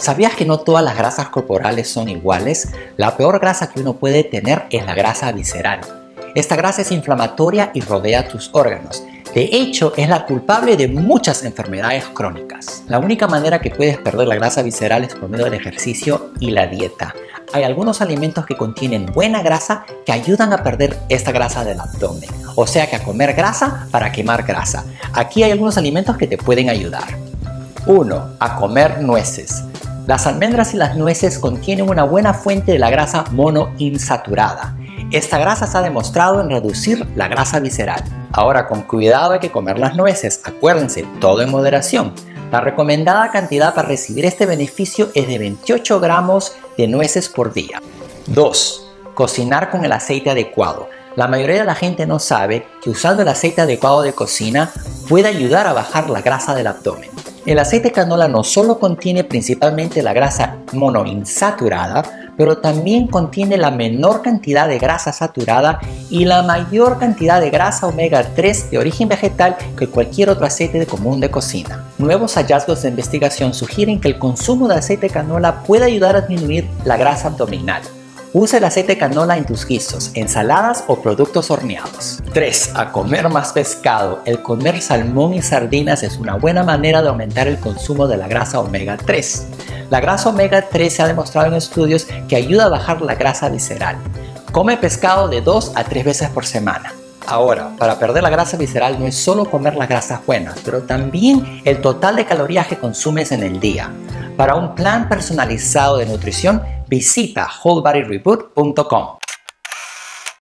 ¿Sabías que no todas las grasas corporales son iguales? La peor grasa que uno puede tener es la grasa visceral. Esta grasa es inflamatoria y rodea tus órganos. De hecho, es la culpable de muchas enfermedades crónicas. La única manera que puedes perder la grasa visceral es por medio del ejercicio y la dieta. Hay algunos alimentos que contienen buena grasa que ayudan a perder esta grasa del abdomen. O sea que a comer grasa para quemar grasa. Aquí hay algunos alimentos que te pueden ayudar. 1. A comer nueces. Las almendras y las nueces contienen una buena fuente de la grasa monoinsaturada. Esta grasa se ha demostrado en reducir la grasa visceral. Ahora, con cuidado hay que comer las nueces, acuérdense, todo en moderación. La recomendada cantidad para recibir este beneficio es de 28 gramos de nueces por día. 2. Cocinar con el aceite adecuado. La mayoría de la gente no sabe que usando el aceite adecuado de cocina puede ayudar a bajar la grasa del abdomen. El aceite canola no solo contiene principalmente la grasa monoinsaturada, pero también contiene la menor cantidad de grasa saturada y la mayor cantidad de grasa omega 3 de origen vegetal que cualquier otro aceite común de cocina. Nuevos hallazgos de investigación sugieren que el consumo de aceite canola puede ayudar a disminuir la grasa abdominal. Usa el aceite canola en tus guisos, ensaladas o productos horneados. 3. A comer más pescado. El comer salmón y sardinas es una buena manera de aumentar el consumo de la grasa omega 3. La grasa omega 3 se ha demostrado en estudios que ayuda a bajar la grasa visceral. Come pescado de 2 a 3 veces por semana. Ahora, para perder la grasa visceral no es solo comer las grasas buenas, pero también el total de calorías que consumes en el día. Para un plan personalizado de nutrición, visita WholeBodyReboot.com.